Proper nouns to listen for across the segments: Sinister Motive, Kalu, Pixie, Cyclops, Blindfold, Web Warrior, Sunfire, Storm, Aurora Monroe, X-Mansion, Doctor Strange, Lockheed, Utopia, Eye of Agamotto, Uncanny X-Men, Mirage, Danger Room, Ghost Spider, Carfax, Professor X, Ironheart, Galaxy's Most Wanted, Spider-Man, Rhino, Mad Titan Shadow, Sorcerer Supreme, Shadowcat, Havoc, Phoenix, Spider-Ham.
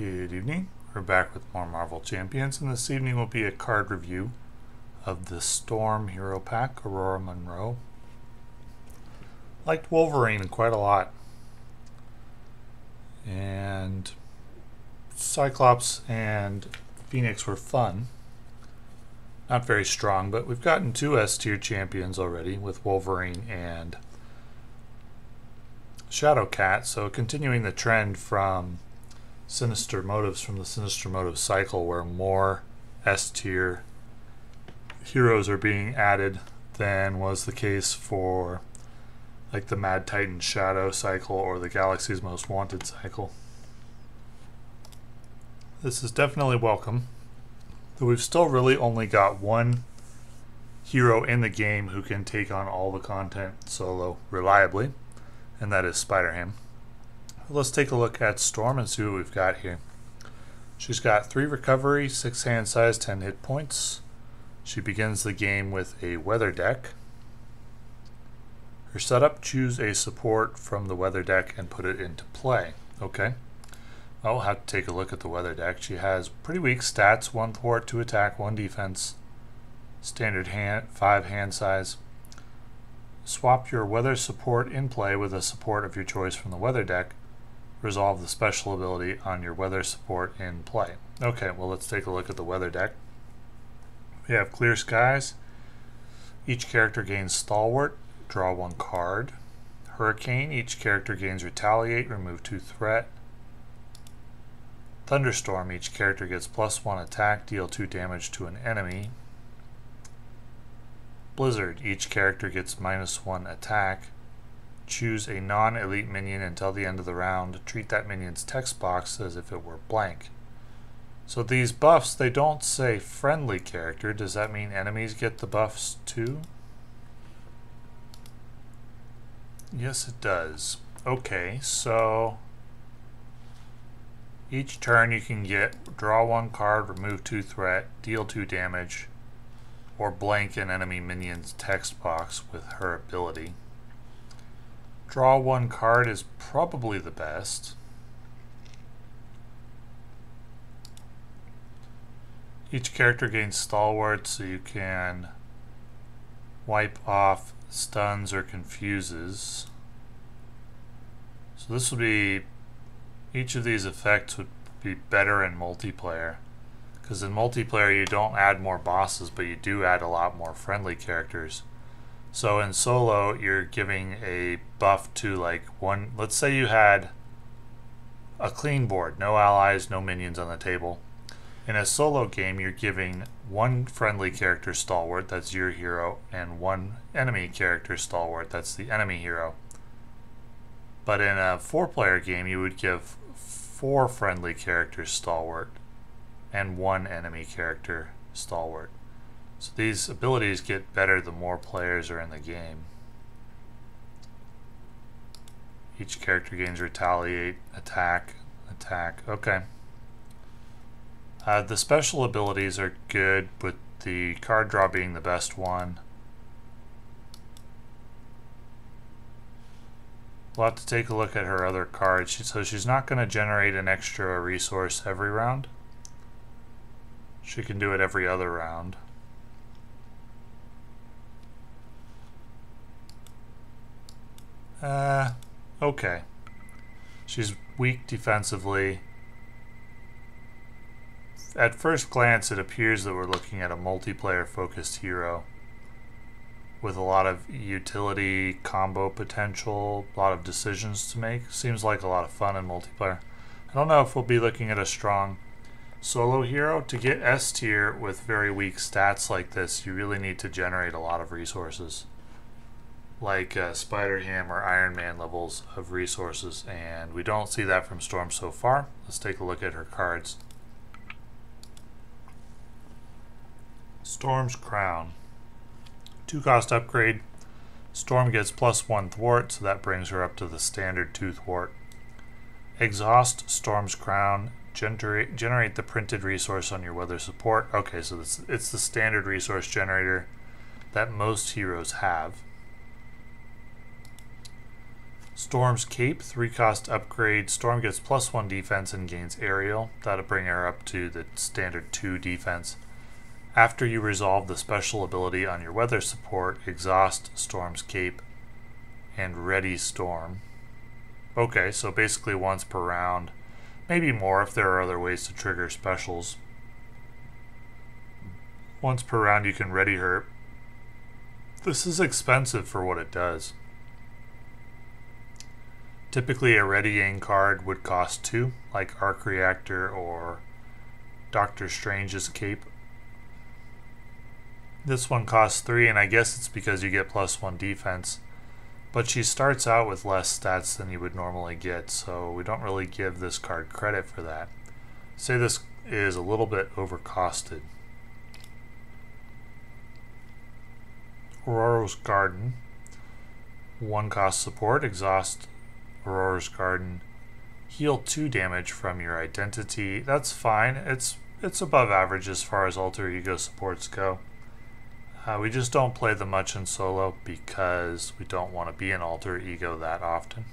Good evening. We're back with more Marvel Champions, and this evening will be a card review of the Storm Hero Pack, Aurora Monroe. Liked Wolverine quite a lot. And Cyclops and Phoenix were fun. Not very strong, but we've gotten two S-tier champions already with Wolverine and Shadowcat, so continuing the trend from Sinister Motives, from the Sinister Motive cycle, where more S-tier heroes are being added than was the case for like the Mad Titan Shadow cycle or the Galaxy's Most Wanted cycle. This is definitely welcome, though we've still really only got one hero in the game who can take on all the content solo reliably, and that is Spider-Ham. Let's take a look at Storm and see what we've got here. She's got 3 recovery, 6 hand size, 10 hit points. She begins the game with a weather deck. Her setup, choose a support from the weather deck and put it into play. Okay, I'll have to take a look at the weather deck. She has pretty weak stats, 1 thwart, 2 attack, 1 defense, standard hand, 5 hand size. Swap your weather support in play with a support of your choice from the weather deck. Resolve the special ability on your weather support in play. Okay, well, let's take a look at the weather deck. We have Clear Skies. Each character gains Stalwart. Draw 1 card. Hurricane. Each character gains Retaliate. Remove 2 threat. Thunderstorm. Each character gets +1 attack. Deal 2 damage to an enemy. Blizzard. Each character gets -1 attack. Choose a non-elite minion until the end of the round. Treat that minion's text box as if it were blank. So these buffs, they don't say friendly character. Does that mean enemies get the buffs too? Yes, it does. Okay, so each turn you can get draw 1 card, remove 2 threat, deal 2 damage, or blank an enemy minion's text box with her ability. Draw 1 card is probably the best. Each character gains Stalwart, so you can wipe off stuns or confuses. So this would be, each of these effects would be better in multiplayer, because in multiplayer you don't add more bosses, but you do add a lot more friendly characters. So in solo you're giving a buff to like one, let's say you had a clean board, no allies, no minions on the table. In a solo game, you're giving 1 friendly character Stalwart, that's your hero, and 1 enemy character Stalwart, that's the enemy hero. But in a 4-player game, you would give 4 friendly characters Stalwart and 1 enemy character Stalwart. So these abilities get better the more players are in the game. Each character gains Retaliate, Attack, Attack. Okay. The special abilities are good, with the card draw being the best one. We'll have to take a look at her other cards. So she's not going to generate an extra resource every round. She can do it every other round. Okay. She's weak defensively. At first glance, it appears that we're looking at a multiplayer-focused hero with a lot of utility, combo potential, a lot of decisions to make. Seems like a lot of fun in multiplayer. I don't know if we'll be looking at a strong solo hero. To get S tier with very weak stats like this, you really need to generate a lot of resources, like Spider-Ham or Iron Man levels of resources, and we don't see that from Storm so far. Let's take a look at her cards. Storm's Crown. 2-cost upgrade. Storm gets +1 thwart, so that brings her up to the standard 2 thwart. Exhaust Storm's Crown. Generate the printed resource on your weather support. Okay, so it's the standard resource generator that most heroes have. Storm's Cape, 3-cost upgrade. Storm gets +1 defense and gains aerial. That'll bring her up to the standard 2 defense. After you resolve the special ability on your weather support, exhaust Storm's Cape and ready Storm. Okay, so basically once per round. Maybe more if there are other ways to trigger specials. Once per round you can ready her. This is expensive for what it does. Typically a readying card would cost 2, like Arc Reactor or Doctor Strange's Cape. This one costs 3, and I guess it's because you get +1 defense. But she starts out with less stats than you would normally get, so we don't really give this card credit for that. Say this is a little bit overcosted. Aurora's Garden, 1-cost support, exhaust Aurora's Garden, heal 2 damage from your identity. That's fine. It's above average as far as alter ego supports go. We just don't play them much in solo because we don't want to be an alter ego that often,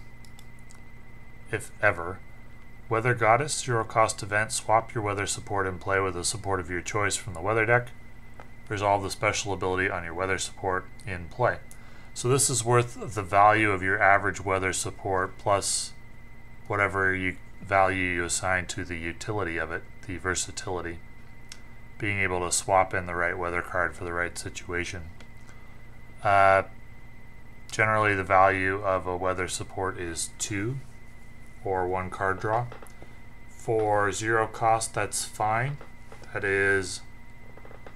if ever. Weather Goddess, 0-cost event, swap your weather support and play with a support of your choice from the weather deck. Resolve the special ability on your weather support in play. So this is worth the value of your average weather support plus whatever value you assign to the utility of it, the versatility. Being able to swap in the right weather card for the right situation. Generally the value of a weather support is 2 or 1 card draw. For 0 cost, that's fine. That is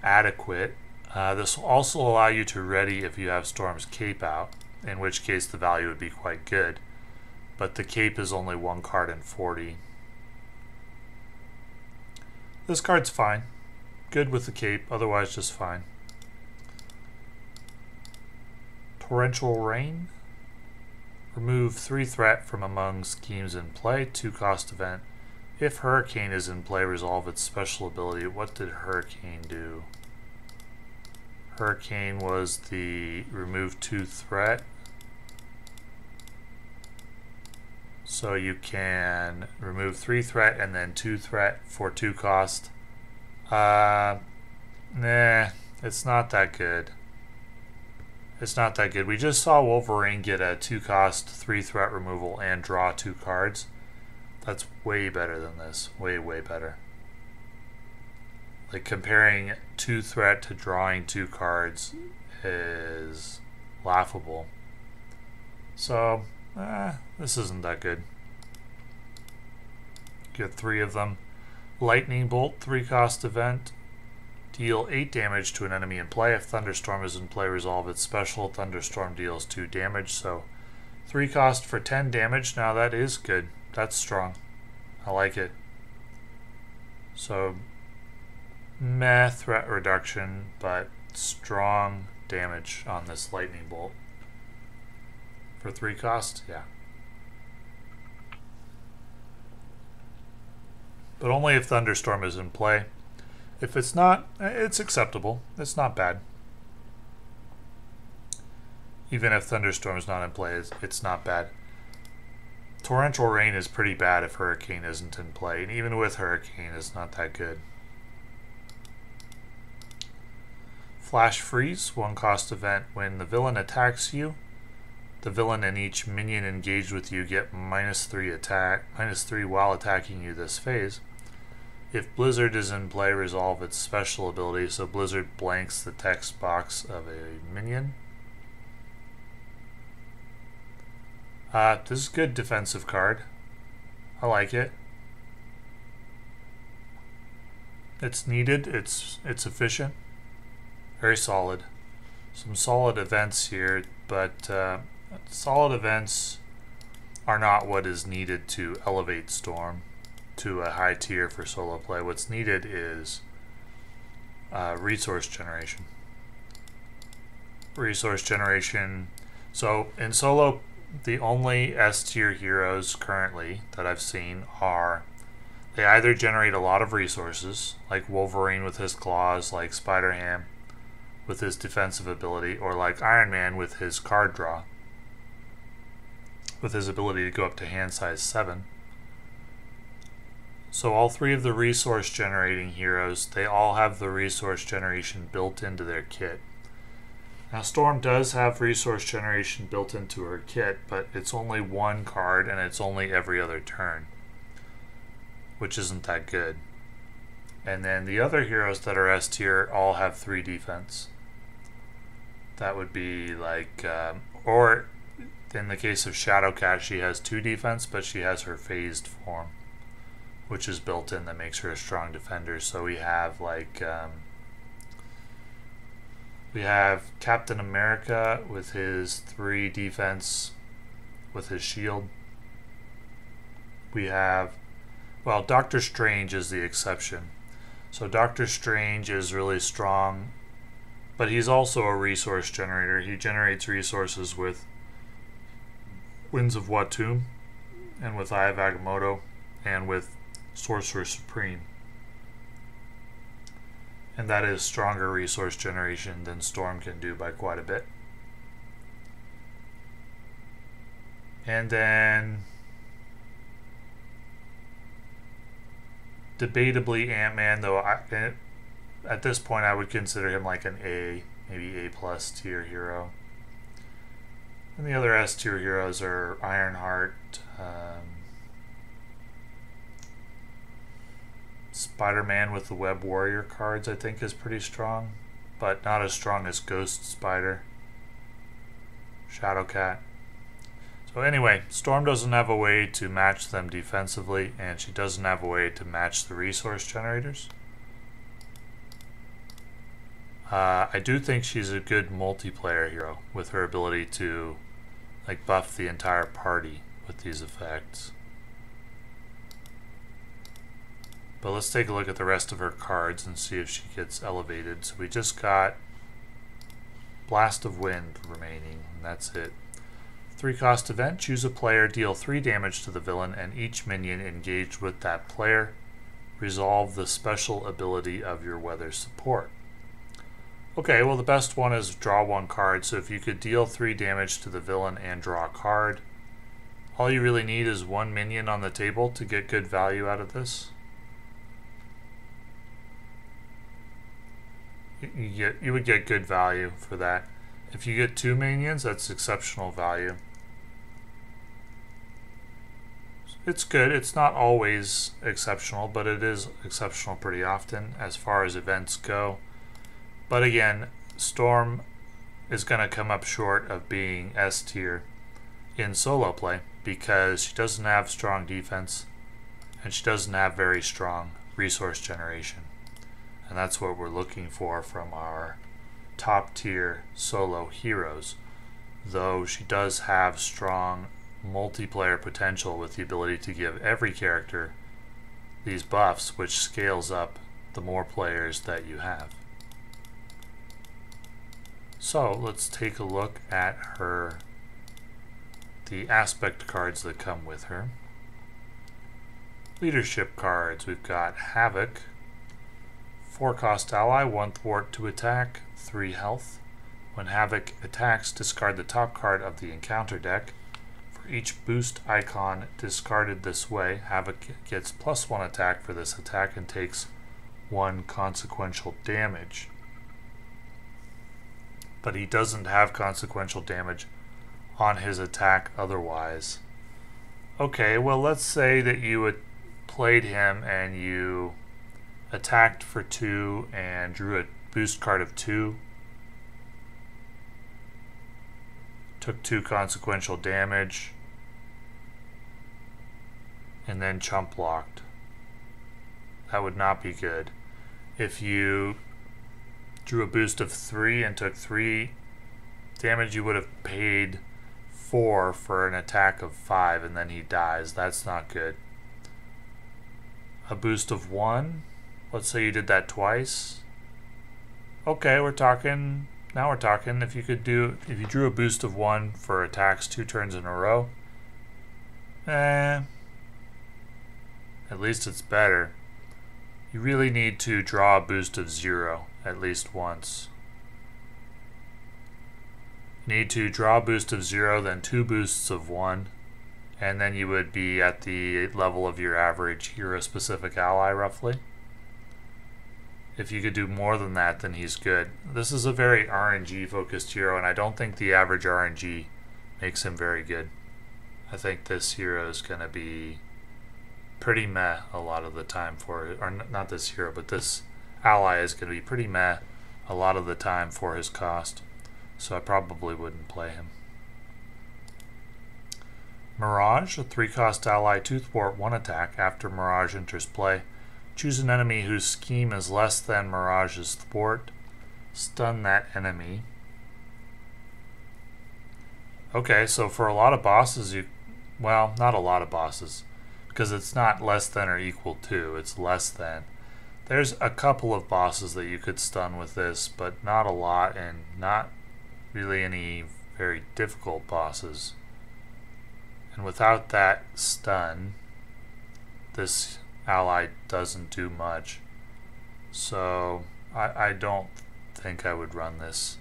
adequate. This will also allow you to ready if you have Storm's Cape out, in which case the value would be quite good. But the Cape is only 1 card in 40. This card's fine. Good with the Cape, otherwise just fine. Torrential Rain. Remove 3 threat from among schemes in play, 2-cost event. If Hurricane is in play, resolve its special ability. What did Hurricane do? Hurricane was the remove 2 threat. So you can remove 3 threat and then 2 threat for 2 cost. Nah, it's not that good. It's not that good. We just saw Wolverine get a 2-cost, 3 threat removal and draw 2 cards. That's way better than this. Way, way better. Like, comparing 2 threat to drawing 2 cards is laughable. So, this isn't that good. Get 3 of them. Lightning Bolt, 3-cost event. Deal 8 damage to an enemy in play. If Thunderstorm is in play, resolve its special. Thunderstorm deals 2 damage, so 3-cost for 10 damage. Now that is good. That's strong. I like it. So, meh threat reduction, but strong damage on this Lightning Bolt. For 3 cost, yeah. But only if Thunderstorm is in play. If it's not, it's acceptable. It's not bad. Even if Thunderstorm is not in play, it's not bad. Torrential Rain is pretty bad if Hurricane isn't in play, and even with Hurricane, it's not that good. Flash Freeze, 1-cost event. When the villain attacks you, the villain and each minion engaged with you get -3 attack, -3 while attacking you this phase. If Blizzard is in play, resolve its special ability. So Blizzard blanks the text box of a minion. This is a good defensive card. I like it. It's needed. It's efficient. Very solid. Some solid events here, but solid events are not what is needed to elevate Storm to a high tier for solo play. What's needed is resource generation. Resource generation. So in solo, the only S-tier heroes currently that I've seen are, they either generate a lot of resources, like Wolverine with his claws, like Spider-Ham with his defensive ability, or like Iron Man with his card draw. with his ability to go up to hand size 7. So all three of the resource generating heroes, they all have the resource generation built into their kit. Now Storm does have resource generation built into her kit, but it's only one card and it's only every other turn, which isn't that good. And then the other heroes that are S tier all have 3 defense. That would be like, or in the case of Shadowcat, she has 2 defense, but she has her phased form, which is built in, that makes her a strong defender. So we have like, we have Captain America with his 3 defense with his shield. We have, well, Doctor Strange is the exception. So Doctor Strange is really strong, but he's also a resource generator. He generates resources with Winds of Watoom and with Eye of Agamotto and with Sorcerer Supreme, and that is stronger resource generation than Storm can do by quite a bit. And then debatably Ant-Man, though at this point I would consider him like an A, maybe A+ tier hero. And the other S tier heroes are Ironheart, Spider-Man with the Web Warrior cards I think is pretty strong, but not as strong as Ghost Spider, Shadowcat. So anyway, Storm doesn't have a way to match them defensively, and she doesn't have a way to match the resource generators. I do think she's a good multiplayer hero with her ability to like buff the entire party with these effects. But let's take a look at the rest of her cards and see if she gets elevated. So we just got Blast of Wind remaining, and that's it. 3-cost event, choose a player, deal 3 damage to the villain and each minion engaged with that player. Resolve the special ability of your weather support. Okay, well the best one is draw 1 card, so if you could deal 3 damage to the villain and draw a card, all you really need is 1 minion on the table to get good value out of this. You would get good value for that. If you get 2 minions, that's exceptional value. It's good. It's not always exceptional, but it is exceptional pretty often as far as events go. But again, Storm is going to come up short of being S tier in solo play because she doesn't have strong defense and she doesn't have very strong resource generation. And that's what we're looking for from our top tier solo heroes, though she does have strong multiplayer potential with the ability to give every character these buffs, which scales up the more players that you have. So let's take a look at her, the aspect cards that come with her. Leadership cards, we've got Havoc. 4-cost ally, 1 thwart to attack, 3 health. When Havoc attacks, discard the top card of the encounter deck. For each boost icon discarded this way, Havoc gets +1 attack for this attack and takes 1 consequential damage. But he doesn't have consequential damage on his attack otherwise. Okay, well let's say that you played him and you attacked for 2 and drew a boost card of 2. Took 2 consequential damage. And then chump blocked. That would not be good. If you drew a boost of 3 and took 3 damage, you would have paid 4 for an attack of 5 and then he dies. That's not good. A boost of 1. Let's say you did that twice. Okay, we're talking, now we're talking. If you could do, if you drew a boost of 1 for attacks 2 turns in a row, at least it's better. You really need to draw a boost of 0 at least once. You need to draw a boost of 0, then 2 boosts of 1, And then you would be at the level of your average hero-specific ally, roughly. If you could do more than that, then he's good. This is a very RNG-focused hero, and I don't think the average RNG makes him very good. I think this hero is going to be pretty meh a lot of the time for it. Or not this hero, but this ally is going to be pretty meh a lot of the time for his cost. So I probably wouldn't play him. Mirage, a 3-cost ally, 2-thwart, 1-attack. After Mirage enters play, choose an enemy whose scheme is less than Mirage's thwart. Stun that enemy. Okay, so for a lot of bosses, you... Well, not a lot of bosses, because it's not less than or equal to, it's less than. There's a couple of bosses that you could stun with this, but not a lot, and not really any very difficult bosses. And without that stun, this ally doesn't do much. So I don't think I would run this.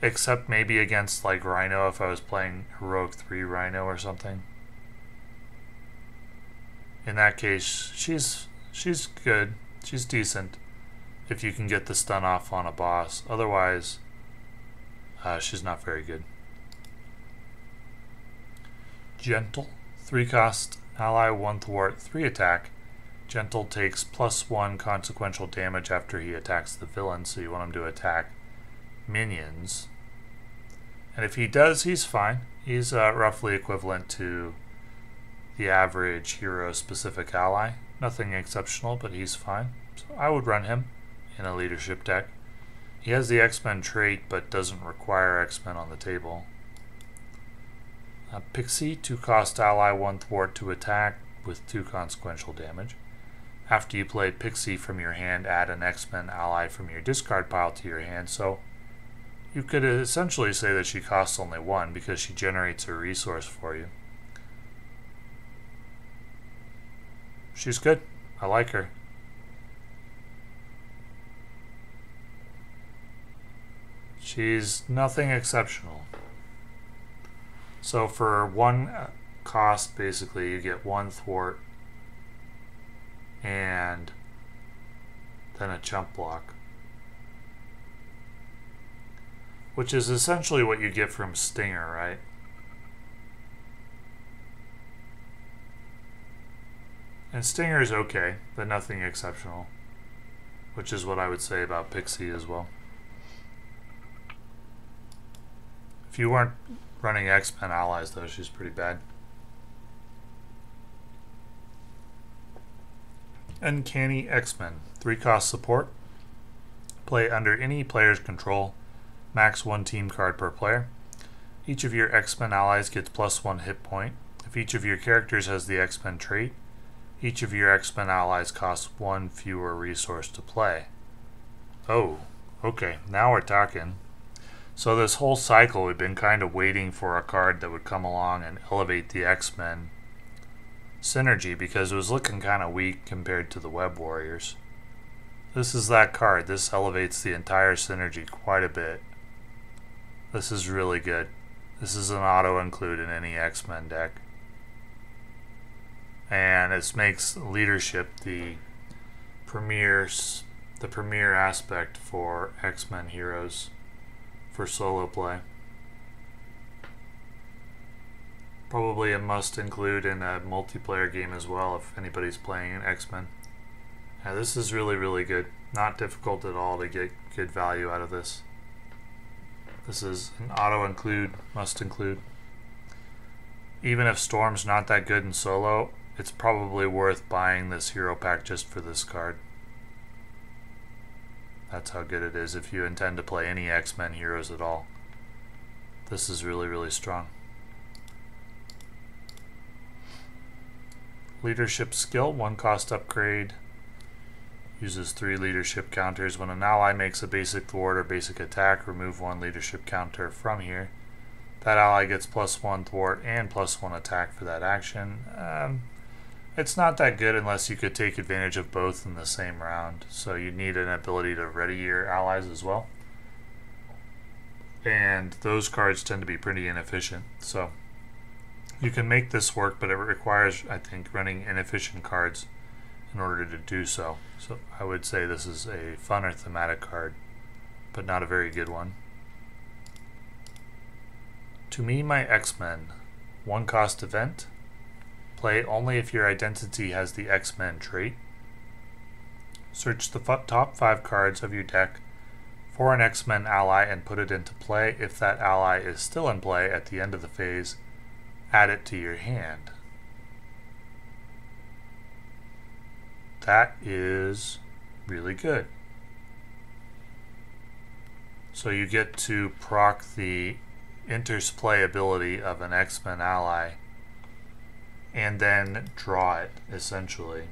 Except maybe against like Rhino, if I was playing Heroic 3 Rhino or something. In that case, she's good. She's decent if you can get the stun off on a boss. Otherwise, she's not very good. Gentle, 3-cost ally, 1-thwart, 3-attack. Gentle takes +1 consequential damage after he attacks the villain, so you want him to attack minions. And if he does, he's fine. He's roughly equivalent to the average hero-specific ally. Nothing exceptional, but he's fine. So I would run him in a leadership deck. He has the X-Men trait, but doesn't require X-Men on the table. Pixie, 2-cost ally, 1-thwart, 2-attack with 2 consequential damage. After you play Pixie from your hand, add an X-Men ally from your discard pile to your hand. So you could essentially say that she costs only 1 because she generates a resource for you. She's good. I like her. She's nothing exceptional. So for 1 cost, basically, you get 1 thwart and then a chump block, which is essentially what you get from Stinger, right? And Stinger is okay, but nothing exceptional, which is what I would say about Pixie as well. If you weren't running X-Men allies, though, she's pretty bad. Uncanny X-Men, 3-cost support. Play under any player's control, max 1 team card per player. Each of your X-Men allies gets +1 hit point. If each of your characters has the X-Men trait, each of your X-Men allies costs 1 fewer resource to play. Oh, okay, now we're talking. So this whole cycle, we've been kind of waiting for a card that would come along and elevate the X-Men synergy, because it was looking kind of weak compared to the Web Warriors. This is that card. This elevates the entire synergy quite a bit. This is really good. This is an auto-include in any X-Men deck. And it makes leadership the premier aspect for X-Men heroes for solo play. Probably a must include in a multiplayer game as well if anybody's playing an X-Men. Yeah, this is really, really good. Not difficult at all to get good value out of this. This is an auto-include, must include. Even if Storm's not that good in solo, it's probably worth buying this hero pack just for this card. That's how good it is if you intend to play any X-Men heroes at all. This is really, really strong. Leadership skill, 1-cost upgrade. Uses 3 leadership counters. When an ally makes a basic thwart or basic attack, remove 1 leadership counter from here. That ally gets +1 thwart and +1 attack for that action. It's not that good unless you could take advantage of both in the same round. So you need an ability to ready your allies as well. And those cards tend to be pretty inefficient. So You can make this work, but it requires, I think, running inefficient cards in order to do so. So I would say this is a fun or thematic card, but not a very good one. To me, my X-Men. 1-cost event. Play only if your identity has the X-Men trait. Search the top 5 cards of your deck for an X-Men ally and put it into play. If that ally is still in play at the end of the phase, add it to your hand. That is really good. So you get to proc the interplayability of an X-Men ally and then draw it, essentially.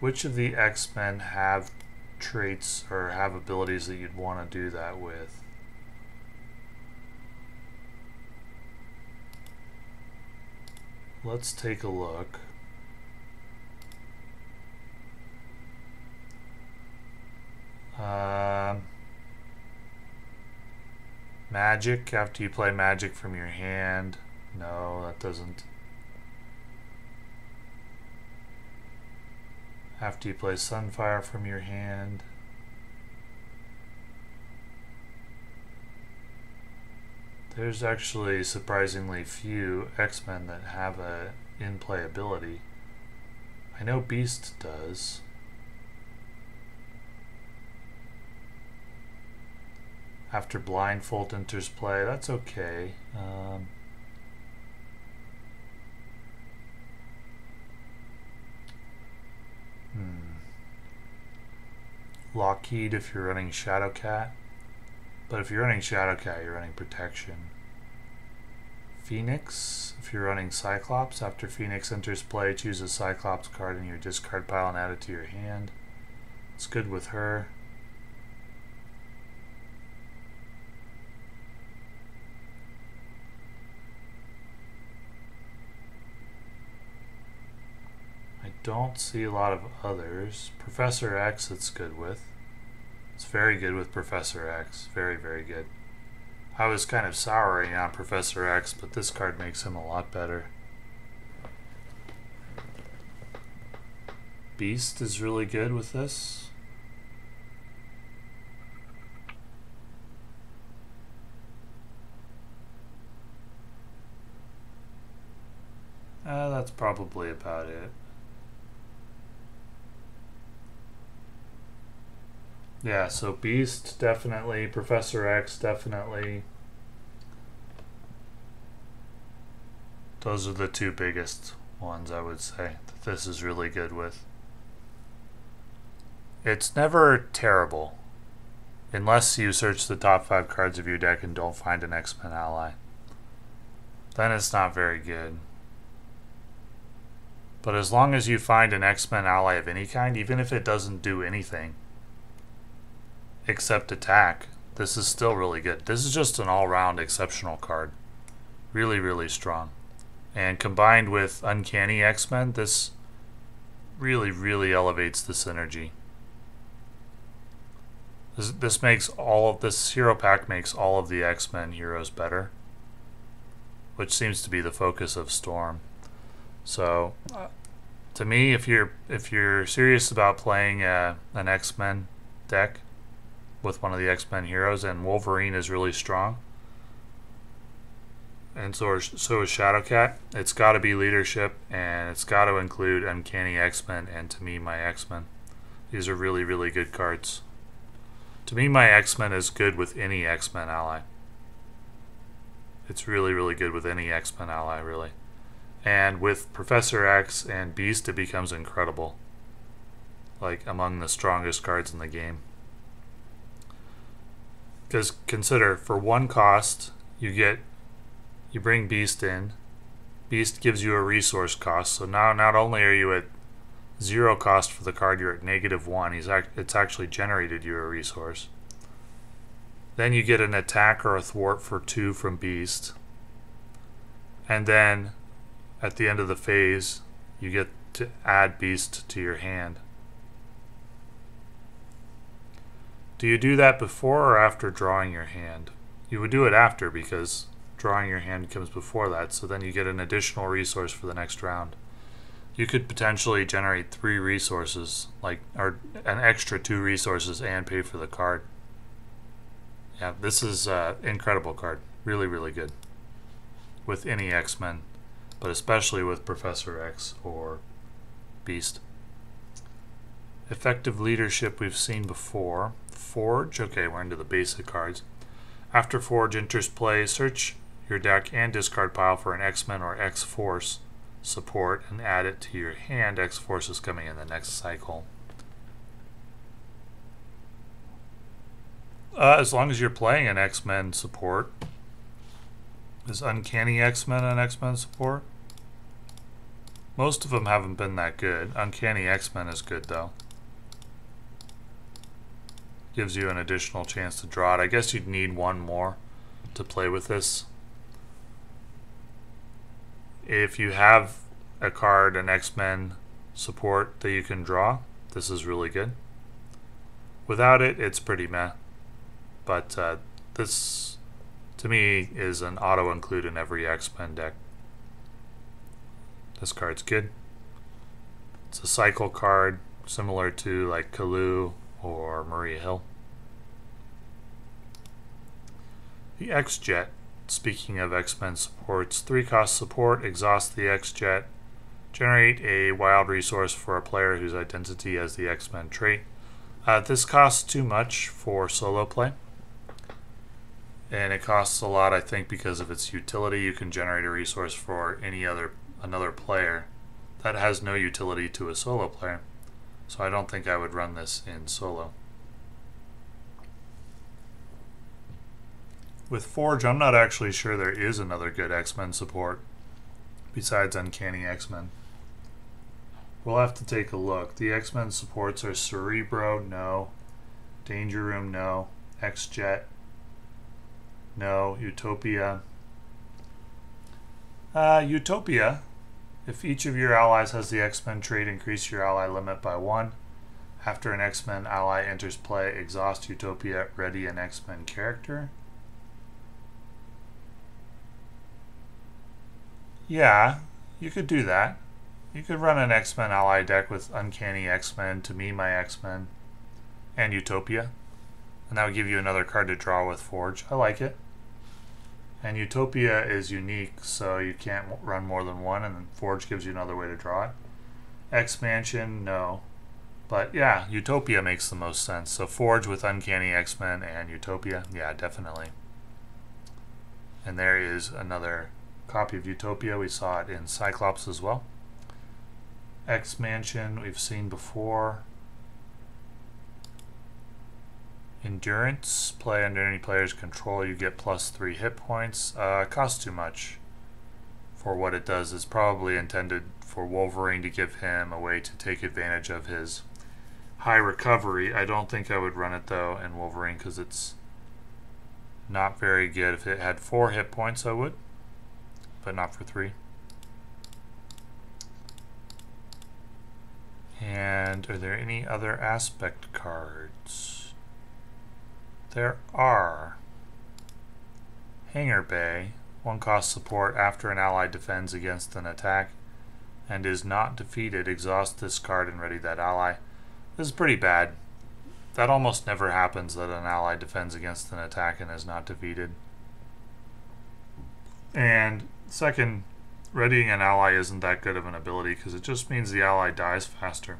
Which of the X-Men have traits or have abilities that you'd want to do that with? Let's take a look. Magic, after you play magic from your hand. No, that doesn't. After you play Sunfire from your hand. There's actually surprisingly few X-Men that have a in-play ability. I know Beast does. After Blindfold enters play, that's okay. Lockheed if you're running Shadowcat. But if you're running Shadowcat, you're running Protection. Phoenix, if you're running Cyclops, after Phoenix enters play, choose a Cyclops card in your discard pile and add it to your hand. It's good with her. Don't see a lot of others. Professor X, it's good with. It's very good with Professor X. Very, very good. I was kind of souring on Professor X, but this card makes him a lot better. Beast is really good with this. That's probably about it. Yeah, so Beast definitely, Professor X definitely. Those are the two biggest ones I would say that this is really good with. It's never terrible, unless you search the top 5 cards of your deck and don't find an X-Men ally. Then it's not very good. But as long as you find an X-Men ally of any kind, even if it doesn't do anything, except attack, this is still really good. This is just an all-round exceptional card. Really, really strong. And combined with Uncanny X-Men, this really, really elevates the synergy. This makes all of this hero pack makes all of the X-Men heroes better, which seems to be the focus of Storm. So, to me, if you're serious about playing an X-Men deck with one of the X-Men heroes, and Wolverine is really strong, and so is Shadowcat, it's got to be leadership, and it's got to include Uncanny X-Men and To Me My X-Men. These are really, really good cards. To Me My X-Men is good with any X-Men ally. It's really, really good with any X-Men ally, really. And with Professor X and Beast, it becomes incredible. Like, among the strongest cards in the game. Because consider, for 1 cost, you bring Beast in. Beast gives you a resource cost, so now not only are you at 0 cost for the card, you're at -1. It's actually generated you a resource. Then you get an attack or a thwart for 2 from Beast. And then, at the end of the phase, you get to add Beast to your hand. Do you do that before or after drawing your hand? You would do it after, because drawing your hand comes before that, so then you get an additional resource for the next round. You could potentially generate 3 resources, or an extra 2 resources, and pay for the card. Yeah, this is an incredible card. Really, really good. With any X-Men, but especially with Professor X or Beast. Effective leadership we've seen before. Forge, okay, we're into the basic cards. After Forge enters play, search your deck and discard pile for an X-Men or X-Force support and add it to your hand. X-Force is coming in the next cycle. As long as you're playing an X-Men support. Is Uncanny X-Men an X-Men support? Most of them haven't been that good. Uncanny X-Men is good though. Gives you an additional chance to draw it. I guess you'd need one more to play with this. If you have a card, an X-Men support that you can draw, this is really good. Without it, it's pretty meh. But this, to me, is an auto-include in every X-Men deck. This card's good. It's a cycle card, similar to like Kalu or Maria Hill. The X-Jet, speaking of X-Men supports, 3-cost support, exhaust the X-Jet, generate a wild resource for a player whose identity has the X-Men trait. This costs too much for solo play, and it costs a lot, I think, because of its utility. You can generate a resource for another player that has no utility to a solo player. So I don't think I would run this in solo. With Forge, I'm not actually sure there is another good X-Men support besides Uncanny X-Men. We'll have to take a look. The X-Men supports are Cerebro, no. Danger Room, no. X-Jet, no. Utopia. Utopia. If each of your allies has the X-Men trait, increase your ally limit by 1. After an X-Men ally enters play, exhaust Utopia, ready an X-Men character. Yeah, you could do that. You could run an X-Men ally deck with Uncanny X-Men, To Me My X-Men, and Utopia. And that would give you another card to draw with Forge. I like it. And Utopia is unique, so you can't run more than one, and then Forge gives you another way to draw it. X-Mansion, no. But yeah, Utopia makes the most sense. So Forge with Uncanny X-Men and Utopia, yeah, definitely. And there is another copy of Utopia. We saw it in Cyclops as well. X-Mansion we've seen before. Endurance, play under any player's control, you get +3 hit points. Costs too much for what it does. It's probably intended for Wolverine to give him a way to take advantage of his high recovery. I don't think I would run it though in Wolverine because it's not very good. If it had 4 hit points I would, but not for 3. And are there any other aspect cards? There are. Hangar Bay, 1-cost support, after an ally defends against an attack and is not defeated, exhaust this card and ready that ally. This is pretty bad. That almost never happens, that an ally defends against an attack and is not defeated. And second, readying an ally isn't that good of an ability because it just means the ally dies faster.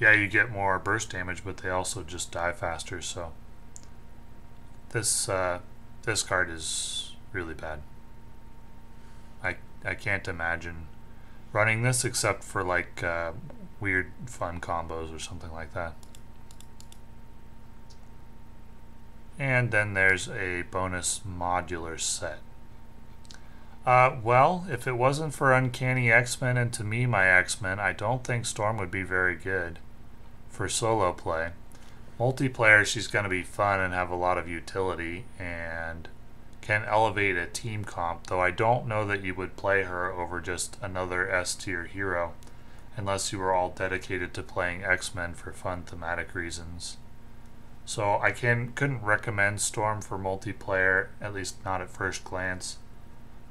Yeah, you get more burst damage, but they also just die faster, so this card is really bad. I can't imagine running this except for like weird fun combos or something like that. And then there's a bonus modular set. Well, if it wasn't for Uncanny X-Men and To Me My X-Men, I don't think Storm would be very good for solo play. Multiplayer, she's going to be fun and have a lot of utility and can elevate a team comp, though I don't know that you would play her over just another S-tier hero unless you were all dedicated to playing X-Men for fun thematic reasons. So I couldn't recommend Storm for multiplayer, at least not at first glance,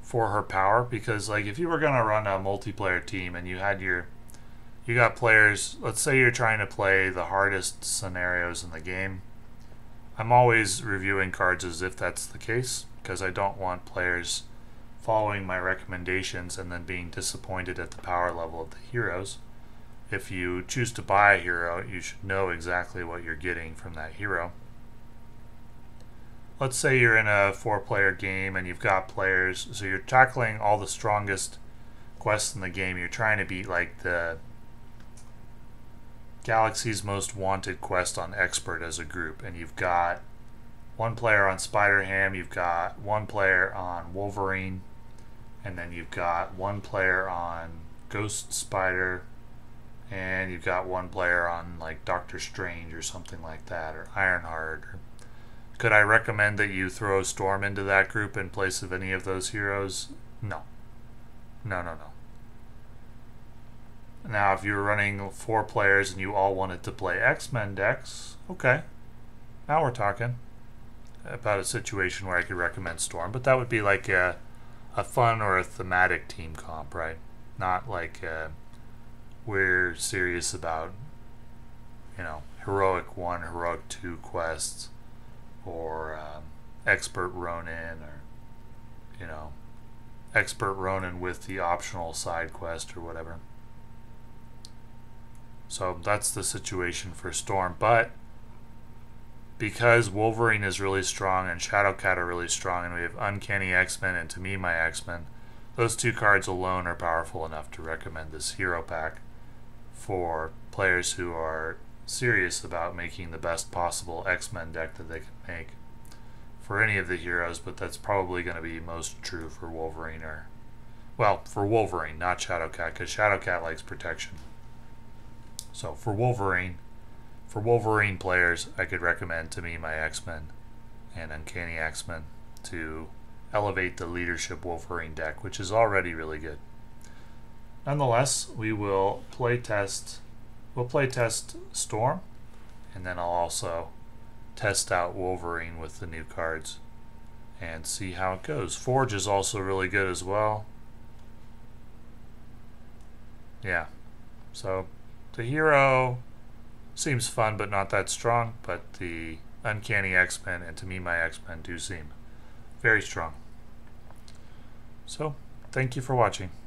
for her power, because like if you were gonna run a multiplayer team and you had you got players, let's say you're trying to play the hardest scenarios in the game. I'm always reviewing cards as if that's the case, because I don't want players following my recommendations and then being disappointed at the power level of the heroes. If you choose to buy a hero, you should know exactly what you're getting from that hero. Let's say you're in a 4-player game and you've got players, so you're tackling all the strongest quests in the game. You're trying to beat like the Galaxy's Most Wanted quest on Expert as a group, and you've got one player on Spider-Ham, you've got one player on Wolverine, and then you've got one player on Ghost Spider, and you've got one player on like Doctor Strange or something like that, or Ironheart. Could I recommend that you throw Storm into that group in place of any of those heroes? No. No, no, no. Now, if you were running 4 players and you all wanted to play X-Men decks, okay. Now we're talking about a situation where I could recommend Storm, but that would be like a fun or a thematic team comp, right? Not like we're serious about, you know, heroic 1, heroic 2 quests, or expert Ronin, or, you know, expert Ronin with the optional side quest or whatever. So that's the situation for Storm, but because Wolverine is really strong and Shadowcat are really strong, and we have Uncanny X-Men and To Me My X-Men, those 2 cards alone are powerful enough to recommend this hero pack for players who are serious about making the best possible X-Men deck that they can make for any of the heroes, but that's probably going to be most true for Wolverine, or, well, for Wolverine, not Shadowcat, because Shadowcat likes protection. So for Wolverine players, I could recommend To Me My X-Men and Uncanny X-Men to elevate the leadership Wolverine deck, which is already really good. Nonetheless, we will play test Storm, and then I'll also test out Wolverine with the new cards and see how it goes. Forge is also really good as well. Yeah, so the hero seems fun but not that strong, but the Uncanny X-Men and To Me My X-Men do seem very strong. So, thank you for watching.